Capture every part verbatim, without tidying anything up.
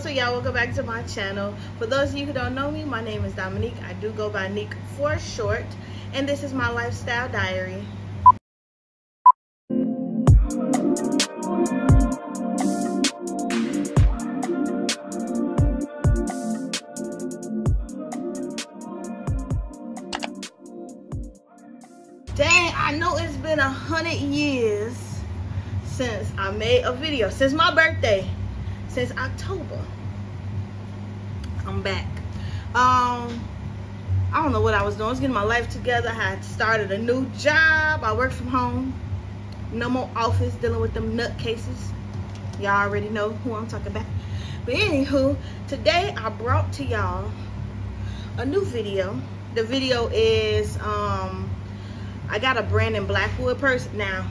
What's up, y'all? Welcome back to my channel. For those of you who don't know me, my name is Dominique. I do go by Nick for short, and this is my lifestyle diary. Dang, I know it's been a hundred years since I made a video, since my birthday. Since October, I'm back. Um, I don't know what I was doing. I was getting my life together. I had started a new job. I work from home. No more office dealing with them nutcases. Y'all already know who I'm talking about. But anywho, today I brought to y'all a new video. The video is, um, I got a Brandon Blackwood purse. Now,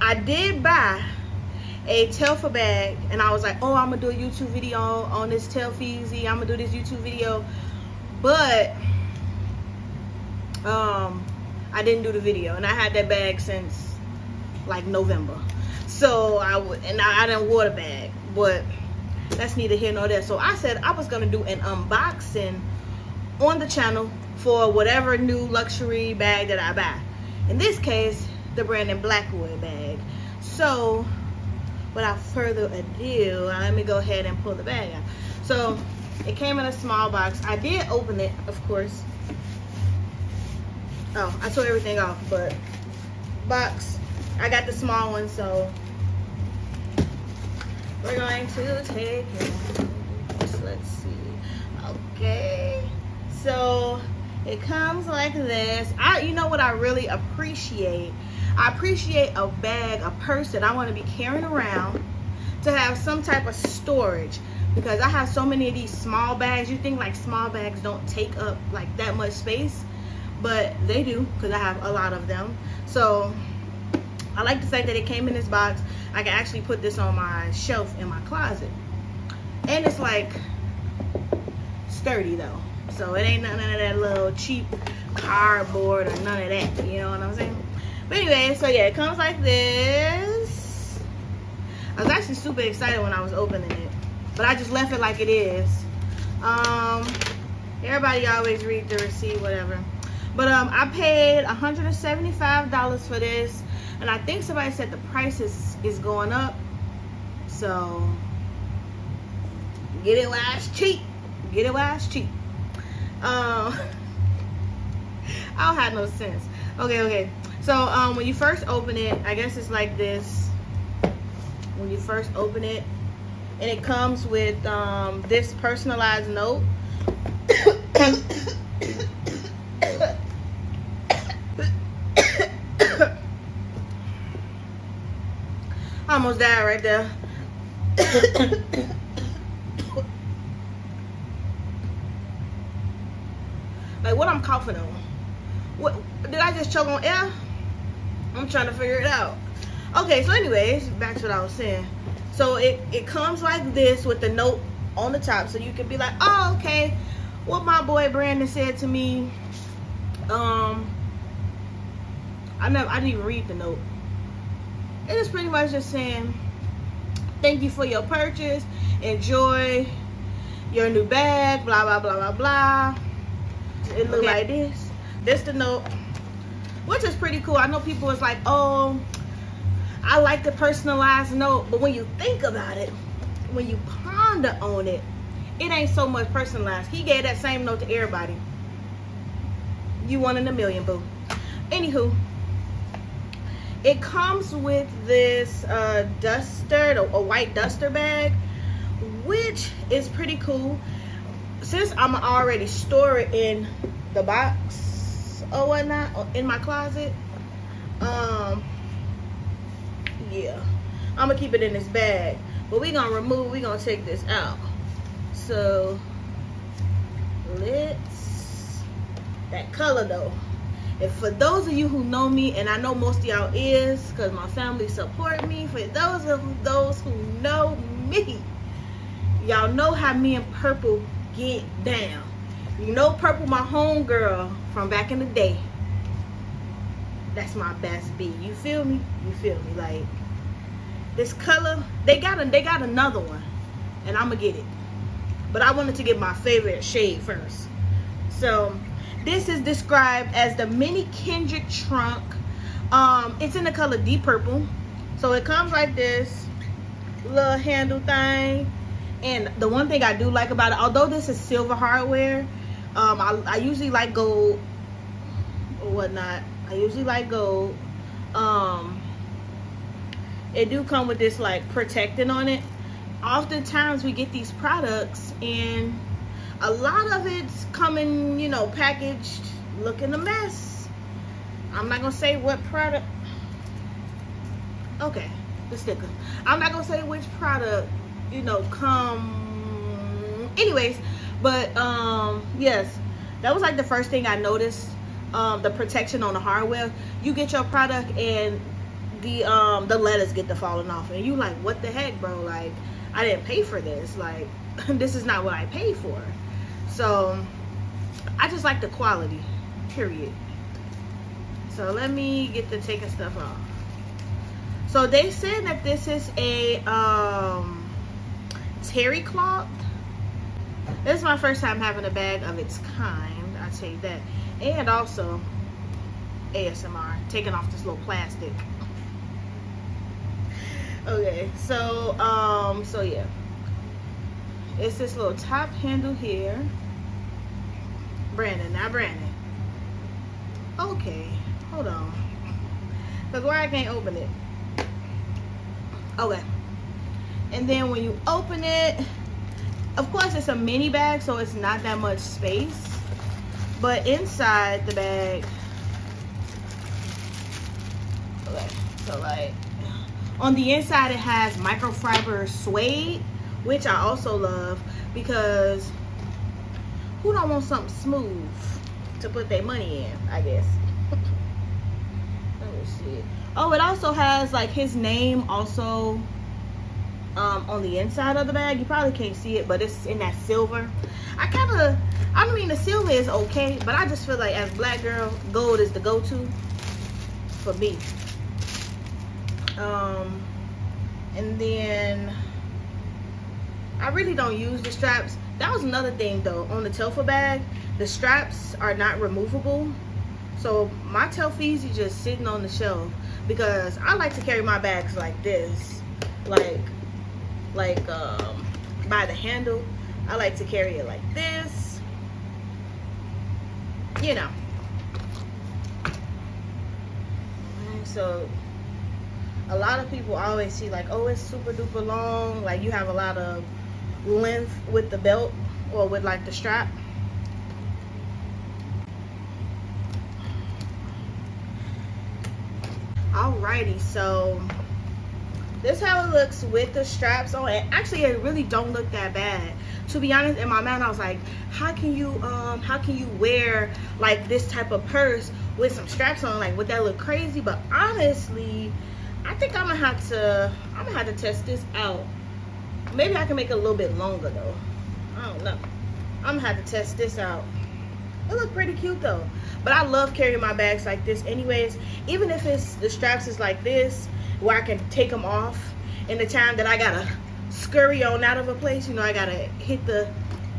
I did buy a Telfar bag, and I was like, oh, I'm gonna do a YouTube video on this Telfeezy, I'm gonna do this YouTube video, but um I didn't do the video, and I had that bag since like November, so I would and I, I didn't wear the bag, but that's neither here nor there. So I said I was gonna do an unboxing on the channel for whatever new luxury bag that I buy, in this case the Brandon Blackwood bag. So without further ado, let me go ahead and pull the bag out. So it came in a small box. I did open it, of course. Oh, I tore everything off, but box, I got the small one, so we're going to take it. Let's see. Okay, so it comes like this. I, you know what I really appreciate? I appreciate a bag, a purse that I want to be carrying around, to have some type of storage, because I have so many of these small bags. You think like small bags don't take up like that much space, but they do, because I have a lot of them. So I like the fact that it came in this box. I can actually put this on my shelf in my closet, and it's like sturdy though, so it ain't none of that little cheap cardboard or none of that, you know what I'm saying? But anyway, so yeah, it comes like this. I was actually super excited when I was opening it, but I just left it like it is. Um, everybody always read the receipt, whatever. But um, I paid one hundred seventy-five dollars for this, and I think somebody said the price is, is going up. So get it while it's cheap. Get it while it's cheap. Um, I don't have no sense. Okay, okay. So um, when you first open it, I guess it's like this. When you first open it, and it comes with um, this personalized note. I almost died right there. Like, what I'm coughing on? What did I just choke on air? I'm trying to figure it out. Okay, so anyways, back to what I was saying. So it, it comes like this with the note on the top. So you can be like, oh, okay, what my boy Brandon said to me. Um, I never, I didn't even read the note. It is pretty much just saying, thank you for your purchase. Enjoy your new bag, blah, blah, blah, blah, blah. It looked like this. This the note, which is pretty cool. I know people is like, oh, I like the personalized note, but when you think about it, when you ponder on it, it ain't so much personalized. He gave that same note to everybody. You one in a million, boo. Anywho, it comes with this uh, duster, a white duster bag, which is pretty cool. Since I'm already store it in the box or whatnot, or in my closet, um yeah, I'm gonna keep it in this bag, but we're gonna remove, we're gonna take this out. So let's, that color though, and for those of you who know me, and I know most of y'all is, because my family support me, for those of those who know me, y'all know how me and Purple get down. You know Purple, my homegirl from back in the day. That's my best bee. You feel me? You feel me? Like this color, they got a, they got another one. and I'm gonna get it. But I wanted to get my favorite shade first. So this is described as the mini Kendrick trunk. Um, it's in the color deep purple. So it comes like this little handle thing. And the one thing I do like about it, although this is silver hardware, um, I, I usually like gold or whatnot. I usually like gold. Um, it do come with this like protectant on it. Oftentimes we get these products and a lot of it's coming, you know, packaged looking a mess. I'm not gonna say what product. Okay, the sticker. I'm not gonna say which product, you know, come anyways, but um yes, that was like the first thing I noticed. Um the protection on the hardware. You get your product and the um the letters get to falling off and you like, what the heck, bro? Like, I didn't pay for this. Like, this is not what I paid for. So I just like the quality, period. So let me get to taking stuff off. So they said that this is a um terry cloth. This is my first time having a bag of its kind, I'll tell you that. And also A S M R, taking off this little plastic. Okay, so um so yeah, it's this little top handle here. Brandon, not Brandon. Okay, hold on, look where I can't open it. Okay, and then when you open it, of course it's a mini bag, so it's not that much space, but inside the bag, okay, so like on the inside it has microfiber suede, which I also love, because who don't want something smooth to put their money in, I guess. Let me see. Oh, it also has like his name also um, on the inside of the bag. You probably can't see it, but it's in that silver. I kind of, I mean, the silver is okay, but I just feel like as black girl, gold is the go-to for me. Um, and then I really don't use the straps. That was another thing though, on the Telfar bag, the straps are not removable. So my Telfies are just sitting on the shelf, because I like to carry my bags like this, like, like, um, by the handle. I like to carry it like this, you know. So a lot of people always see like, oh, it's super duper long, like you have a lot of length with the belt or with like the strap. Alrighty, so this is how it looks with the straps on. And actually it really don't look that bad, to be honest. In my mind I was like, how can you um how can you wear like this type of purse with some straps on? Like, would that look crazy? But honestly, I think I'm gonna have to, I'm gonna have to test this out. Maybe I can make it a little bit longer though. I don't know. I'm gonna have to test this out. It look pretty cute though. But I love carrying my bags like this anyways. Even if it's, the straps is like this, where I can take them off in the time that I gotta scurry on out of a place. You know, I gotta hit the,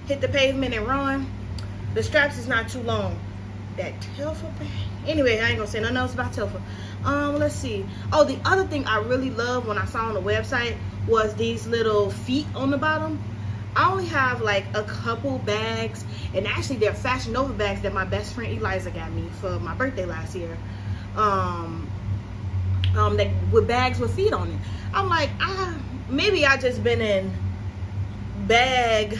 hit the pavement and run. The straps is not too long. That Telfar bag. Anyway, I ain't gonna say nothing else about Telfar. Um, let's see. Oh, the other thing I really love when I saw on the website was these little feet on the bottom. I only have like a couple bags, and actually they're Fashion Nova bags that my best friend Eliza got me for my birthday last year. Um, um, that with bags with feet on it. I'm like, ah, maybe I just been in bag,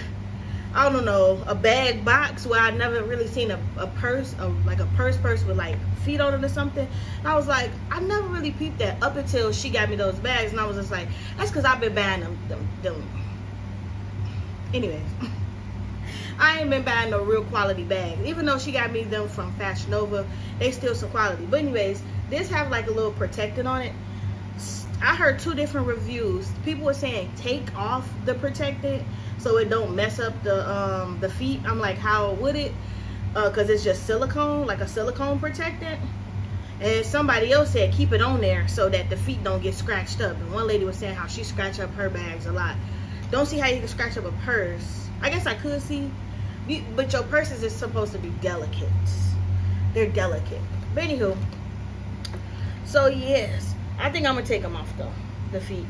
I don't know, a bag box where I never really seen a, a purse, a, like a purse purse with like feet on it or something. And I was like, I never really peeped that up until she got me those bags, and I was just like, that's because I've been buying them, them, them. Anyways, I ain't been buying no real quality bags. Even though she got me them from Fashion Nova, they still some quality. But anyways, this have like a little protectant on it. I heard two different reviews. People were saying take off the protectant so it don't mess up the um the feet. I'm like, how would it? Uh because it's just silicone, like a silicone protectant. And somebody else said keep it on there so that the feet don't get scratched up. And one lady was saying how she scratched up her bags a lot. Don't see how you can scratch up a purse. I guess I could see, but your purses is supposed to be delicate. They're delicate. But anywho, so yes, I think I'm gonna take them off though, the feet.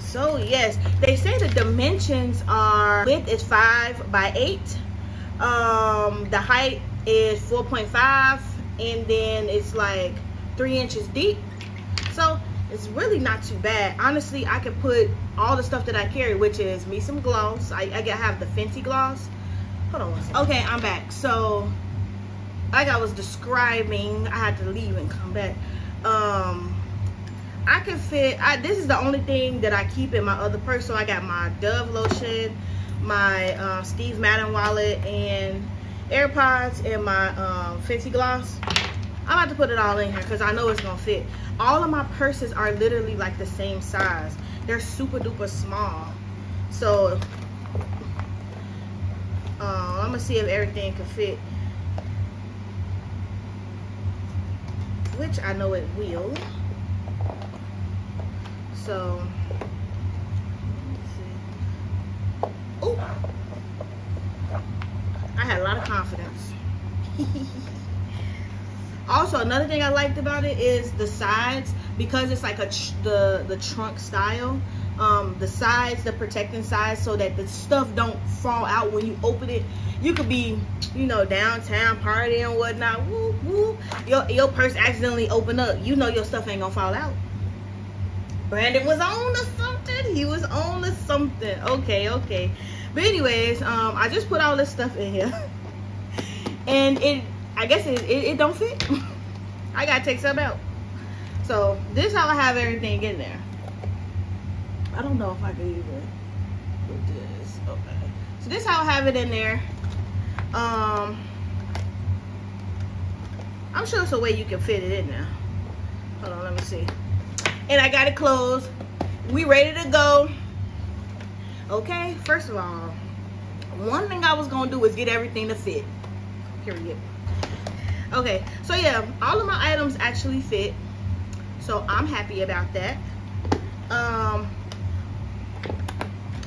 So yes, they say the dimensions are, width is five by eight, um, the height is four point five, and then it's like three inches deep. So it's really not too bad. Honestly, I could put all the stuff that I carry, which is me some gloss. I, I have the Fenty gloss. Hold on one second. Okay, I'm back. So like I was describing, I had to leave and come back. Um, I can fit, I, this is the only thing that I keep in my other purse. So I got my Dove lotion, my uh, Steve Madden wallet, and AirPods, and my um, Fenty gloss. I'm about to put it all in here because I know it's gonna fit. All of my purses are literally like the same size. They're super duper small. So uh, I'm gonna see if everything can fit, which I know it will. So, let's see. Ooh, I had a lot of confidence. Also, another thing I liked about it is the sides, because it's like a tr the the trunk style. Um, the sides, the protecting sides, so that the stuff don't fall out when you open it. You could be, you know, downtown partying and whatnot. Whoop whoop, your your purse accidentally open up. You know your stuff ain't gonna fall out. Brandon was on to something. He was on to something. Okay, okay. But anyways, um, I just put all this stuff in here, and it. I guess it, it, it don't fit. I gotta take something out. So this is how I have everything in there. I don't know if I can even put this. Okay. So this is how I have it in there. Um, I'm sure it's a way you can fit it in there. Hold on, let me see. And I got it closed. We ready to go. Okay. First of all, one thing I was gonna do is get everything to fit. Period. Okay, so yeah, all of my items actually fit, so I'm happy about that. um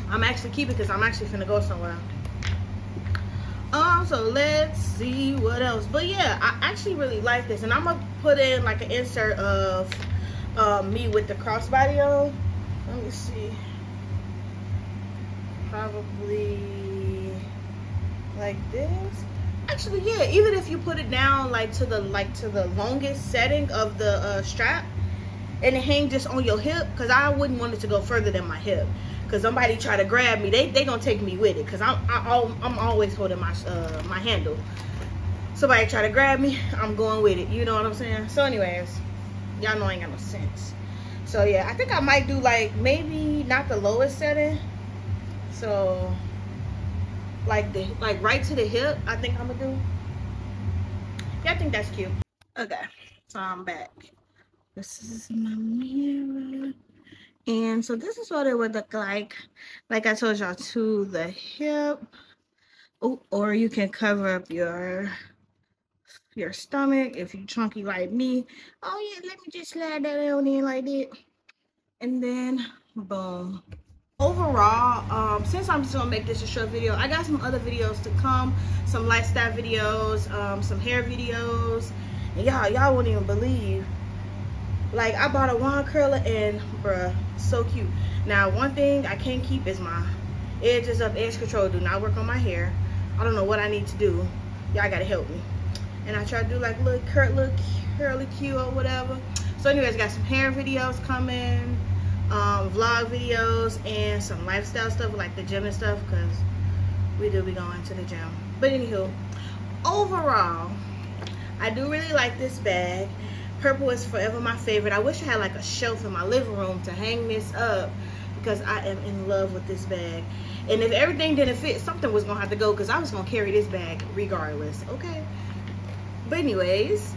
I'm actually keeping it because I'm actually finna go somewhere. Um so let's see what else. But yeah, I actually really like this, and I'm gonna put in like an insert of uh, me with the crossbody on. Let me see, probably like this. Actually, yeah, even if you put it down like to the like to the longest setting of the uh, strap, and it hang just on your hip, because I wouldn't want it to go further than my hip, because somebody try to grab me, they they gonna take me with it, because I'm I, I'm always holding my uh, my handle. Somebody try to grab me, I'm going with it. You know what I'm saying? So anyways, y'all know I ain't got no sense. So yeah, I think I might do like maybe not the lowest setting. So. Like the like right to the hip, I think I'm gonna do. Yeah, I think that's cute. Okay, so I'm back. This is my mirror, and so this is what it would look like. Like I told y'all, to the hip. Oh, or you can cover up your your stomach if you chunky like me. Oh yeah, let me just slide that on in like that, and then boom. Overall, um, since I'm just gonna make this a short video, I got some other videos to come, some lifestyle videos, um, some hair videos, and y'all, y'all won't even believe. Like, I bought a wand curler, and bruh, so cute. Now, one thing I can't keep is my edges up, edge control. Do not work on my hair. I don't know what I need to do. Y'all gotta help me. And I try to do like little cur look curly Q or whatever. So, anyways, got some hair videos coming. Um, vlog videos and some lifestyle stuff like the gym and stuff, because we do be going to the gym. But anywho, overall, I do really like this bag. Purple is forever my favorite. I wish I had like a shelf in my living room to hang this up, because I am in love with this bag. And if everything didn't fit, something was gonna have to go, because I was gonna carry this bag regardless. Okay, but anyways,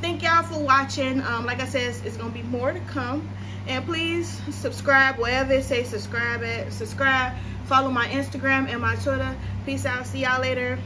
thank y'all for watching. Um, like I said, it's, it's gonna be more to come. And please subscribe wherever it says subscribe at. Subscribe, follow my Instagram and my Twitter. Peace out. See y'all later.